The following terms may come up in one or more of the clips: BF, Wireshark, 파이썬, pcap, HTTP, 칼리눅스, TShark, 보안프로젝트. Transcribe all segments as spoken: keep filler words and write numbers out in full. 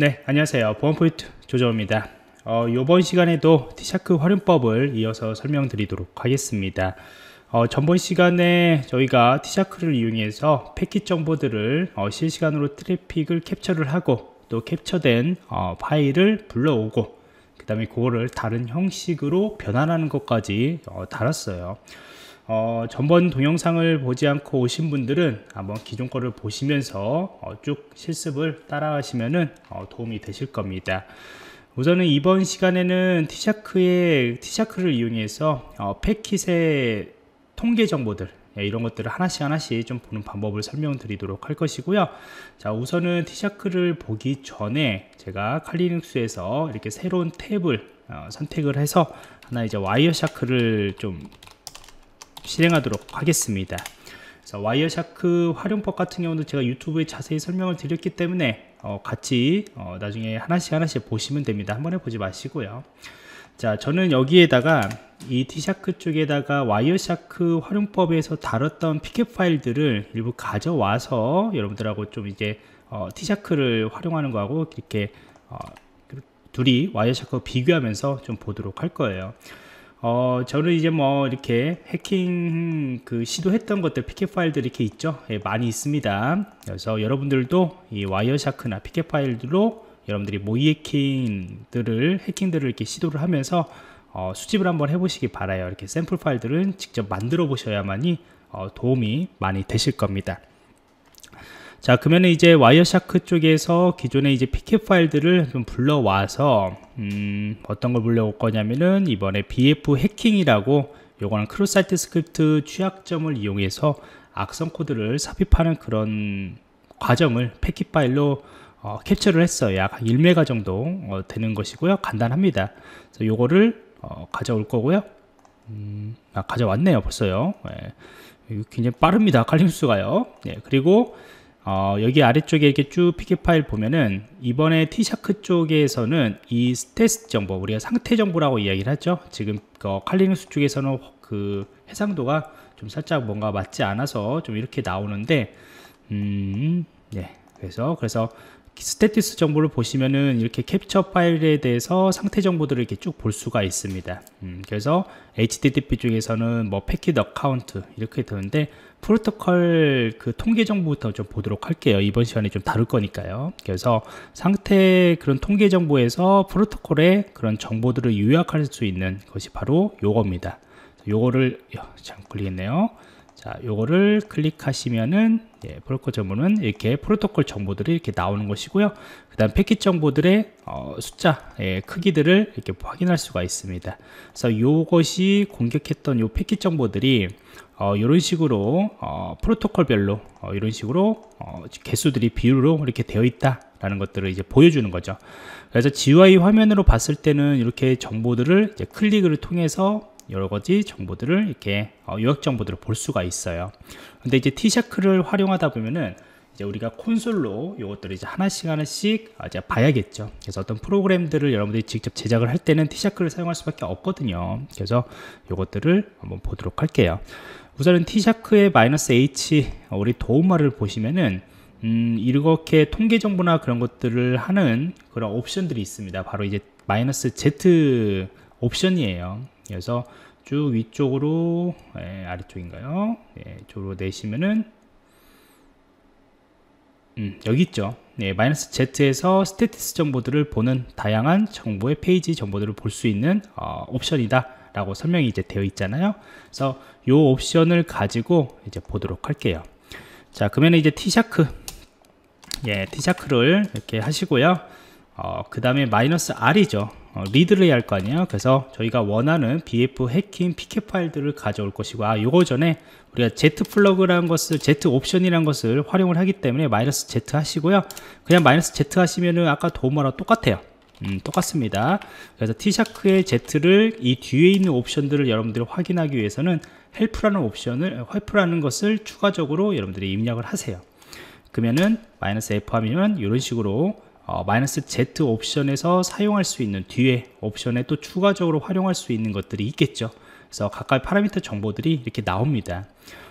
네, 안녕하세요. 보안프로젝트 조정호입니다. 어, 이번 시간에도 티샤크 활용법을 이어서 설명드리도록 하겠습니다. 어, 전번 시간에 저희가 티샤크를 이용해서 패킷 정보들을 어, 실시간으로 트래픽을 캡처를 하고 또 캡처된 어, 파일을 불러오고 그 다음에 그거를 다른 형식으로 변환하는 것까지 어, 다뤘어요. 어, 전번 동영상을 보지 않고 오신 분들은 한번 기존 거를 보시면서 어, 쭉 실습을 따라하시면은 어, 도움이 되실 겁니다. 우선은 이번 시간에는 티샤크의 티샤크를 이용해서 어, 패킷의 통계 정보들 이런 것들을 하나씩 하나씩 좀 보는 방법을 설명드리도록 할 것이고요. 자, 우선은 티샤크를 보기 전에 제가 칼리눅스에서 이렇게 새로운 탭을 어, 선택을 해서 하나 이제 와이어샤크를 좀 실행하도록 하겠습니다. 그래서 와이어샤크 활용법 같은 경우도 제가 유튜브에 자세히 설명을 드렸기 때문에 어, 같이 어, 나중에 하나씩 하나씩 보시면 됩니다. 한번 해보지 마시고요. 자, 저는 여기에다가 이 티샤크 쪽에다가 와이어샤크 활용법에서 다뤘던 pcap 파일들을 일부 가져와서 여러분들하고 좀 이제 어, 티샤크를 활용하는 거하고 이렇게 어, 둘이 와이어샤크와 비교하면서 좀 보도록 할 거예요. 어, 저는 이제 뭐 이렇게 해킹 그 시도했던 것들 pcap 파일들 이렇게 있죠. 예, 많이 있습니다. 그래서 여러분들도 이 와이어샤크나 pcap 파일들로 여러분들이 모의 해킹들을 해킹들을 이렇게 시도를 하면서 어, 수집을 한번 해보시기 바라요. 이렇게 샘플 파일들은 직접 만들어 보셔야만이 어, 도움이 많이 되실 겁니다. 자, 그러면 이제 와이어샤크 쪽에서 기존의 이제 pcap 파일들을 좀 불러와서 음, 어떤 걸 불러올 거냐면은 이번에 비에프 해킹이라고 요거는 크로사이트 스크립트 취약점을 이용해서 악성 코드를 삽입하는 그런 과정을 패킷 파일로 어, 캡처를 했어요. 약 일 메가 정도 어, 되는 것이고요. 간단합니다. 그래서 요거를 어, 가져올 거고요. 음, 아, 가져왔네요. 벌써요. 예. 굉장히 빠릅니다. 칼리눅스가요. 예, 그리고 어, 여기 아래쪽에 이렇게 쭉 pcap 파일 보면은 이번에 티샤크 쪽에서는 이 스탯 정보, 우리가 상태 정보라고 이야기를 하죠. 지금 어, 칼리눅스 쪽에서는 그 해상도가 좀 살짝 뭔가 맞지 않아서 좀 이렇게 나오는데, 음, 예. 그래서 그래서 스태티스 정보를 보시면은 이렇게 캡처 파일에 대해서 상태 정보들을 이렇게 쭉 볼 수가 있습니다. 음, 그래서 에이치티티피 쪽에서는 뭐 패킷 어카운트 이렇게 되는데 프로토콜 그 통계 정보부터 좀 보도록 할게요. 이번 시간에 좀 다룰 거니까요. 그래서 상태 그런 통계 정보에서 프로토콜의 그런 정보들을 요약할 수 있는 것이 바로 요겁니다. 요거를 참 걸리겠네요. 자, 요거를 클릭하시면은, 예, 프로토콜 정보는 이렇게 프로토콜 정보들이 이렇게 나오는 것이고요. 그 다음 패킷 정보들의 어, 숫자, 예, 크기들을 이렇게 확인할 수가 있습니다. 그래서 요것이 공격했던 요 패킷 정보들이 어, 요런 식으로 어, 프로토콜별로 어, 이런 식으로 어, 개수들이 비율로 이렇게 되어 있다 라는 것들을 이제 보여주는 거죠. 그래서 지유아이 화면으로 봤을 때는 이렇게 정보들을 이제 클릭을 통해서 여러가지 정보들을 이렇게 요약 정보들을 볼 수가 있어요. 근데 이제 티샤크를 활용하다 보면은 이제 우리가 콘솔로 요것들을 이제 하나씩 하나씩 이제 봐야겠죠. 그래서 어떤 프로그램들을 여러분들이 직접 제작을 할 때는 티샤크를 사용할 수밖에 없거든요. 그래서 요것들을 한번 보도록 할게요. 우선은 티샤크의 마이너스 H 우리 도움말을 보시면은 음, 이렇게 통계 정보나 그런 것들을 하는 그런 옵션들이 있습니다. 바로 이제 마이너스 Z 옵션이에요. 그래서 쭉 위쪽으로, 예, 아래쪽인가요? 예, 이쪽으로 내시면은 음, 여기 있죠. 예, 마이너스 Z에서 스태티스 정보들을 보는 다양한 정보의 페이지 정보들을 볼 수 있는 어, 옵션이다 라고 설명이 이제 되어 있잖아요. 그래서 이 옵션을 가지고 이제 보도록 할게요. 자, 그러면 이제 티샤크, 예, 티샤크를 이렇게 하시고요. 어, 그 다음에 마이너스 R이죠. 어, 리드를 해야 할 거 아니에요. 그래서 저희가 원하는 비에프 해킹 pcap 파일들을 가져올 것이고, 아, 요거 전에 우리가 z 플러그라는 것을, z 옵션이라는 것을 활용을 하기 때문에 마이너스 z 하시고요. 그냥 마이너스 z 하시면은 아까 도움말하고 똑같아요. 음, 똑같습니다. 그래서 티샤크의 z를 이 뒤에 있는 옵션들을 여러분들이 확인하기 위해서는 헬프라는 옵션을, 헬프라는 것을 추가적으로 여러분들이 입력을 하세요. 그러면은 마이너스 f 하면 이런 식으로 어, 마이너스 Z 옵션에서 사용할 수 있는 뒤에 옵션에 또 추가적으로 활용할 수 있는 것들이 있겠죠. 그래서 각각 파라미터 정보들이 이렇게 나옵니다.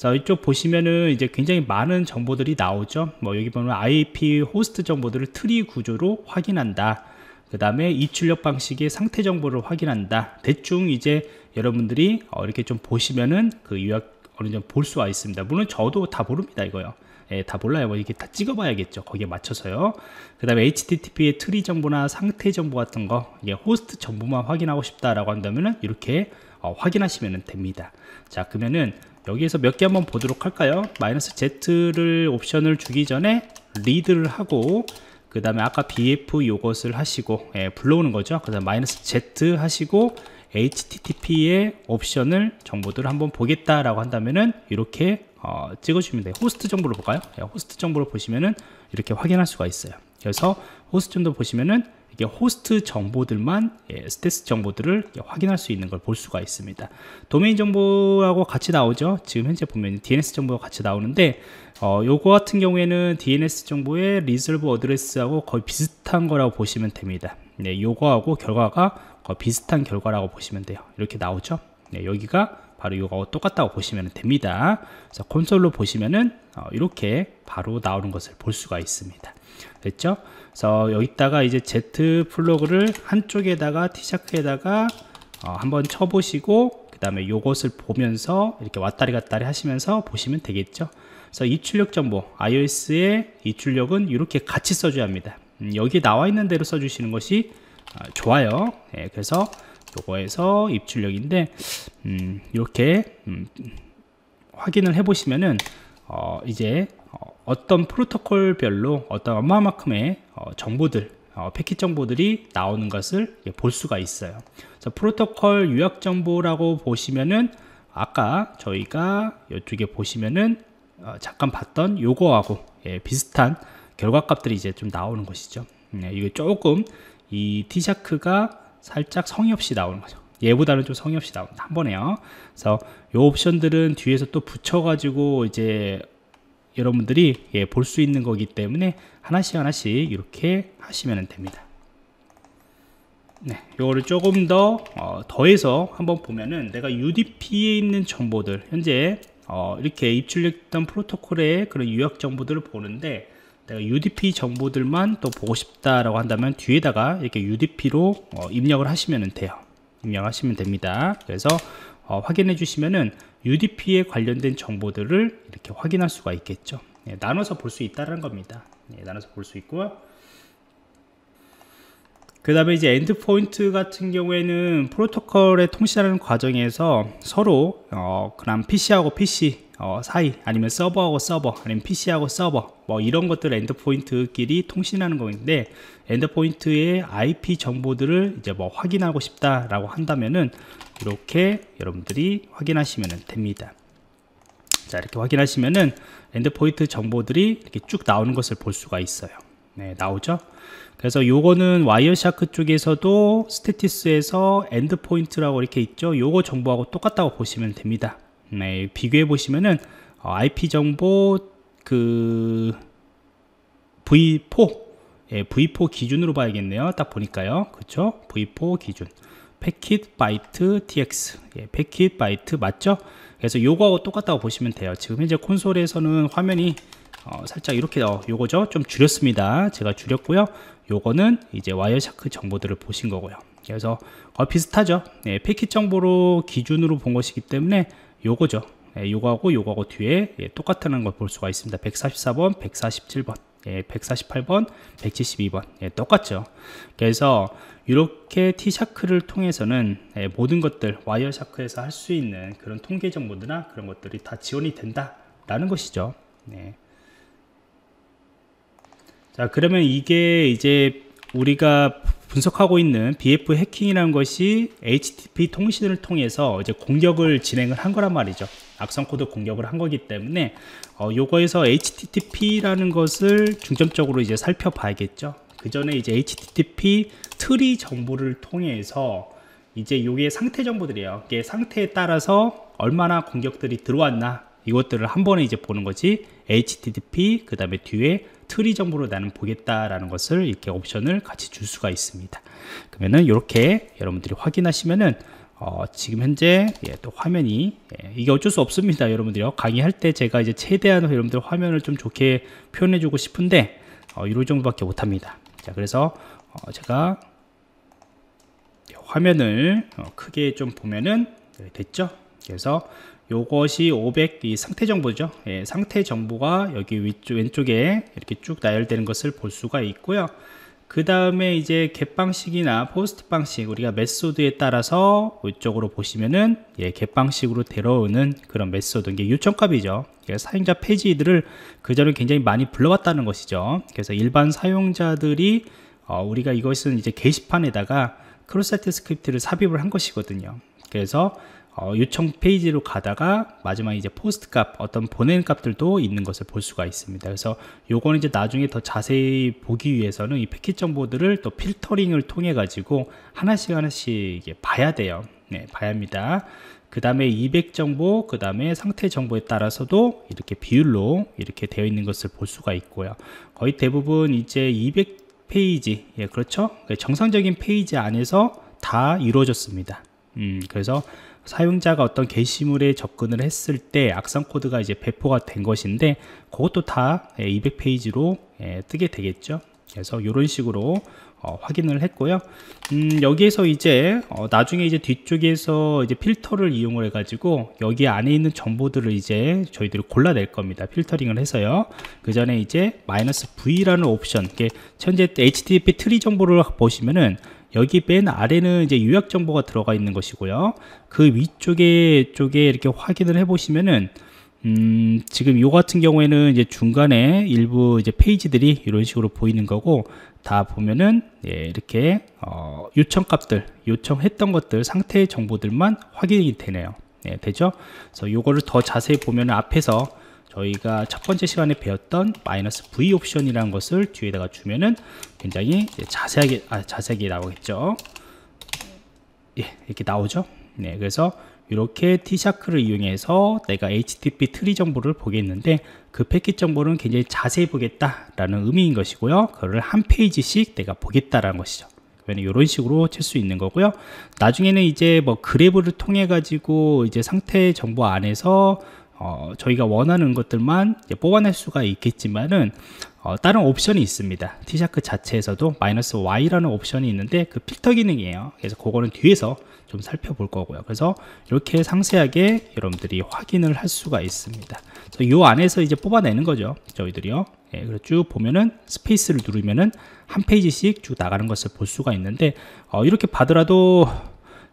자, 이쪽 보시면은 이제 굉장히 많은 정보들이 나오죠. 뭐 여기 보면 아이피 호스트 정보들을 트리 구조로 확인한다. 그 다음에 이출력 방식의 상태 정보를 확인한다. 대충 이제 여러분들이 어 이렇게 좀 보시면은 그 요약 어느 정도 볼 수가 있습니다. 물론 저도 다 모릅니다, 이거요. 예, 다 몰라요. 뭐 이렇게 다 찍어봐야겠죠. 거기에 맞춰서요. 그 다음에 에이치티티피의 트리 정보나 상태 정보 같은 거, 이게 호스트 정보만 확인하고 싶다라고 한다면은 이렇게 어, 확인하시면 됩니다. 자, 그러면은 여기에서 몇 개 한번 보도록 할까요? 마이너스 Z를 옵션을 주기 전에 리드를 하고, 그 다음에 아까 비에프 요것을 하시고, 예, 불러오는 거죠. 그 다음에 마이너스 Z 하시고 에이치티티피의 옵션을 정보들을 한번 보겠다라고 한다면은 이렇게 어, 찍어주면 돼요. 호스트 정보를 볼까요? 예, 호스트 정보를 보시면은 이렇게 확인할 수가 있어요. 그래서 호스트 정도 보시면은 이게 호스트 정보들만, 예, 스태스 정보들을 확인할 수 있는 걸 볼 수가 있습니다. 도메인 정보하고 같이 나오죠. 지금 현재 보면 디엔에스 정보가 같이 나오는데, 어, 요거 같은 경우에는 디엔에스 정보의 리졸브 어드레스하고 거의 비슷한 거라고 보시면 됩니다. 네, 요거하고 결과가 거의 비슷한 결과라고 보시면 돼요. 이렇게 나오죠. 네, 여기가 바로 이거 똑같다고 보시면 됩니다. 그래서 콘솔로 보시면은 어, 이렇게 바로 나오는 것을 볼 수가 있습니다. 됐죠? 그래서 여기다가 이제 Z 플러그를 한쪽에다가 T샤크에다가 어, 한번 쳐보시고, 그 다음에 요것을 보면서 이렇게 왔다리 갔다리 하시면서 보시면 되겠죠. 그래서 이출력 정보, iOS의 이출력은 이렇게 같이 써줘야 합니다. 음, 여기 나와 있는 대로 써주시는 것이 어, 좋아요. 예, 그래서 요거에서 입출력인데, 음, 이렇게 음, 확인을 해보시면은 어, 이제 어, 어떤 프로토콜별로 어떤 얼마만큼의 어, 정보들, 어, 패킷 정보들이 나오는 것을 예, 볼 수가 있어요. 그래서 프로토콜 요약 정보라고 보시면은 아까 저희가 이쪽에 보시면은 어, 잠깐 봤던 요거하고 예, 비슷한 결과값들이 이제 좀 나오는 것이죠. 예, 이게 조금 이 T샤크가 살짝 성의 없이 나오는 거죠. 얘보다는 좀 성의 없이 나온다. 한 번에요. 그래서 요 옵션들은 뒤에서 또 붙여가지고 이제 여러분들이 예, 볼 수 있는 거기 때문에 하나씩 하나씩 이렇게 하시면 됩니다. 네, 요거를 조금 더 어, 더해서 한번 보면은 내가 유디피에 있는 정보들, 현재 어, 이렇게 입출력했던 프로토콜의 그런 요약 정보들을 보는데, 내가 유디피 정보들만 또 보고 싶다라고 한다면 뒤에다가 이렇게 유디피로 어, 입력을 하시면 돼요. 입력하시면 됩니다. 그래서 어, 확인해 주시면은 유디피에 관련된 정보들을 이렇게 확인할 수가 있겠죠. 예, 나눠서 볼 수 있다는 겁니다. 예, 나눠서 볼 수 있고요. 그 다음에 이제 엔드포인트 같은 경우에는 프로토콜의 통신하는 과정에서 서로 어, 그냥 피씨하고 피씨 어, 사이, 아니면 서버하고 서버, 아니면 피씨하고 서버, 뭐 이런 것들 엔드포인트끼리 통신하는 건데, 엔드포인트의 아이피 정보들을 이제 뭐 확인하고 싶다라고 한다면은 이렇게 여러분들이 확인하시면 됩니다. 자, 이렇게 확인하시면은 엔드포인트 정보들이 이렇게 쭉 나오는 것을 볼 수가 있어요. 네, 나오죠. 그래서 요거는 와이어샤크 쪽에서도 스태티스에서 엔드포인트라고 이렇게 있죠. 요거 정보하고 똑같다고 보시면 됩니다. 네, 비교해 보시면은 어, 아이피 정보 그 브이포, 예, 브이포 기준으로 봐야겠네요. 딱 보니까요, 그쵸? 브이포 기준 패킷 바이트 tx, 예, 패킷 바이트 맞죠? 그래서 요거하고 똑같다고 보시면 돼요. 지금 현재 콘솔에서는 화면이 어, 살짝 이렇게 어, 요거죠? 좀 줄였습니다. 제가 줄였고요. 요거는 이제 와이어샤크 정보들을 보신 거고요. 그래서 거의 비슷하죠. 예, 패킷 정보로 기준으로 본 것이기 때문에 요거죠. 예, 요거하고 요거하고 뒤에 예, 똑같다는 걸 볼 수가 있습니다. 백사십사 번, 백사십칠 번, 예, 백사십팔 번, 백칠십이 번, 예, 똑같죠. 그래서 이렇게 T샤크를 통해서는 예, 모든 것들 와이어샤크에서 할 수 있는 그런 통계 정보들이나 그런 것들이 다 지원이 된다라는 것이죠. 예. 자, 그러면 이게 이제 우리가 분석하고 있는 비에프 해킹이라는 것이 에이치티티피 통신을 통해서 이제 공격을 진행을 한 거란 말이죠. 악성 코드 공격을 한 거기 때문에 어, 요거에서 에이치티티피라는 것을 중점적으로 이제 살펴봐야겠죠. 그 전에 이제 에이치티티피 트리 정보를 통해서 이제 요게 상태 정보들이에요. 이게 상태에 따라서 얼마나 공격들이 들어왔나, 이것들을 한 번에 이제 보는 거지. 에이치티티피 그 다음에 뒤에 트리 정보로 나는 보겠다라는 것을 이렇게 옵션을 같이 줄 수가 있습니다. 그러면은 이렇게 여러분들이 확인하시면은 어, 지금 현재 예, 또 화면이 예, 이게 어쩔 수 없습니다. 여러분들요, 강의할 때 제가 이제 최대한 여러분들 화면을 좀 좋게 표현해 주고 싶은데 어, 이 정도밖에 못합니다. 자, 그래서 어, 제가 화면을 어, 크게 좀 보면은 됐죠. 그래서 요것이 오백 이 상태 정보죠. 예, 상태 정보가 여기 위쪽 왼쪽에 이렇게 쭉 나열되는 것을 볼 수가 있고요. 그 다음에 이제 겟 방식이나 포스트 방식, 우리가 메소드에 따라서 이쪽으로 보시면은 예, 겟 방식으로 데려오는 그런 메소드, 이게 요청값이죠. 예, 사용자 페이지들을 그전에 굉장히 많이 불러왔다는 것이죠. 그래서 일반 사용자들이 어, 우리가 이것은 이제 게시판에다가 크로스사이트 스크립트를 삽입을 한 것이거든요. 그래서 어, 요청 페이지로 가다가 마지막에 이제 포스트 값, 어떤 보낸 값들도 있는 것을 볼 수가 있습니다. 그래서 요거는 이제 나중에 더 자세히 보기 위해서는 이 패킷 정보들을 또 필터링을 통해 가지고 하나씩 하나씩 봐야 돼요. 네, 봐야 합니다. 그 다음에 이백 정보, 그 다음에 상태 정보에 따라서도 이렇게 비율로 이렇게 되어 있는 것을 볼 수가 있고요. 거의 대부분 이제 이백 페이지, 예, 그렇죠? 정상적인 페이지 안에서 다 이루어졌습니다. 음, 그래서 사용자가 어떤 게시물에 접근을 했을 때 악성 코드가 이제 배포가 된 것인데, 그것도 다 이백 페이지로 뜨게 되겠죠. 그래서 이런 식으로 어, 확인을 했고요. 음, 여기에서 이제 어, 나중에 이제 뒤쪽에서 이제 필터를 이용을 해가지고 여기 안에 있는 정보들을 이제 저희들이 골라낼 겁니다. 필터링을 해서요. 그 전에 이제 마이너스 브이라는 옵션, 이게 현재 에이치티티피 트리 정보를 보시면은 여기 맨 아래는 이제 요약 정보가 들어가 있는 것이고요. 그 위쪽에 쪽에 이렇게 확인을 해보시면은 음, 지금 요 같은 경우에는 이제 중간에 일부 이제 페이지들이 이런 식으로 보이는 거고, 다 보면은 예, 이렇게 어, 요청 값들, 요청했던 것들, 상태 정보들만 확인이 되네요. 예, 되죠? 그래서 요거를 더 자세히 보면은 앞에서 저희가 첫 번째 시간에 배웠던 마이너스 브이 옵션이라는 것을 뒤에다가 주면은 굉장히 자세하게, 아, 자세하게 나오겠죠. 예, 이렇게 나오죠. 네, 그래서 이렇게 티샤크를 이용해서 내가 에이치티티피 트리 정보를 보겠는데, 그 패킷 정보는 굉장히 자세히 보겠다라는 의미인 것이고요. 그거를 한 페이지씩 내가 보겠다라는 것이죠. 이런 식으로 칠 수 있는 거고요. 나중에는 이제 뭐 그래프를 통해 가지고 이제 상태 정보 안에서 어, 저희가 원하는 것들만 이제 뽑아낼 수가 있겠지만은 어, 다른 옵션이 있습니다. 티샤크 자체에서도 마이너스 와이라는 옵션이 있는데 그 필터 기능이에요. 그래서 그거는 뒤에서 좀 살펴볼 거고요. 그래서 이렇게 상세하게 여러분들이 확인을 할 수가 있습니다. 이 안에서 이제 뽑아내는 거죠, 저희들이요. 예, 그래서 쭉 보면은 스페이스를 누르면은 한 페이지씩 쭉 나가는 것을 볼 수가 있는데, 어, 이렇게 봐더라도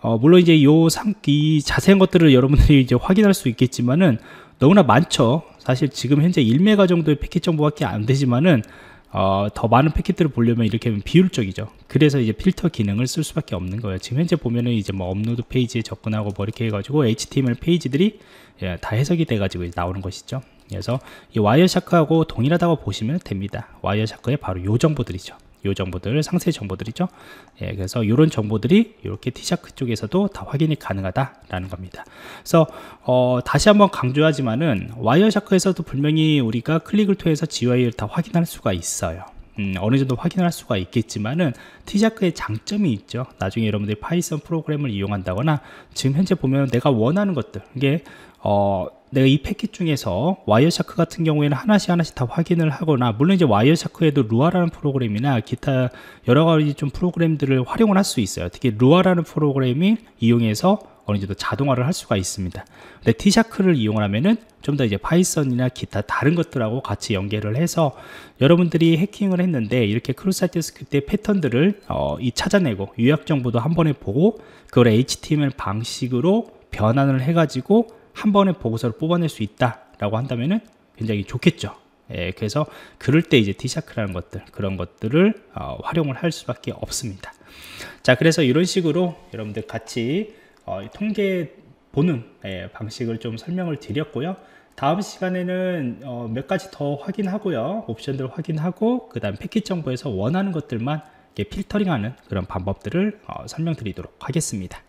어, 물론 이제 요 상, 이 자세한 것들을 여러분들이 이제 확인할 수 있겠지만은 너무나 많죠. 사실 지금 현재 일 메가 정도의 패킷 정보밖에 안 되지만은 어, 더 많은 패킷들을 보려면 이렇게 하면 비율적이죠. 그래서 이제 필터 기능을 쓸 수밖에 없는 거예요. 지금 현재 보면은 이제 뭐 업로드 페이지에 접근하고 뭐 이렇게 해가지고 에이치티엠엘 페이지들이 예, 다 해석이 돼가지고 나오는 것이죠. 그래서 이 와이어샤크하고 동일하다고 보시면 됩니다. 와이어샤크의 바로 요 정보들이죠. 요 정보들, 상세 정보들이죠. 예, 그래서 이런 정보들이 이렇게 티샤크 쪽에서도 다 확인이 가능하다라는 겁니다. 그래서 어, 다시 한번 강조하지만은 와이어샤크에서도 분명히 우리가 클릭을 통해서 지유아이를 다 확인할 수가 있어요. 음, 어느 정도 확인할 수가 있겠지만은 티샤크의 장점이 있죠. 나중에 여러분들이 파이썬 프로그램을 이용한다거나 지금 현재 보면 내가 원하는 것들, 이게 어, 내가 이 패킷 중에서 와이어샤크 같은 경우에는 하나씩 하나씩 다 확인을 하거나, 물론 이제 와이어샤크에도 루아라는 프로그램이나 기타 여러 가지 좀 프로그램들을 활용을 할 수 있어요. 특히 루아라는 프로그램이 이용해서 어느 정도 자동화를 할 수가 있습니다. 근데 티샤크를 이용하면은 좀 더 이제 파이썬이나 기타 다른 것들하고 같이 연계를 해서 여러분들이 해킹을 했는데 이렇게 크로스사이트 스크립트의 패턴들을 어, 이 찾아내고 요약 정보도 한 번에 보고 그걸 에이치티엠엘 방식으로 변환을 해가지고 한 번에 보고서를 뽑아낼 수 있다라고 한다면은 굉장히 좋겠죠. 예, 그래서 그럴 때 이제 티샤크라는 것들, 그런 것들을 어, 활용을 할 수밖에 없습니다. 자, 그래서 이런 식으로 여러분들 같이 어, 통계 보는 예, 방식을 좀 설명을 드렸고요. 다음 시간에는 어, 몇 가지 더 확인하고요, 옵션들 확인하고 그 다음 패킷 정보에서 원하는 것들만 이렇게 필터링하는 그런 방법들을 어, 설명드리도록 하겠습니다.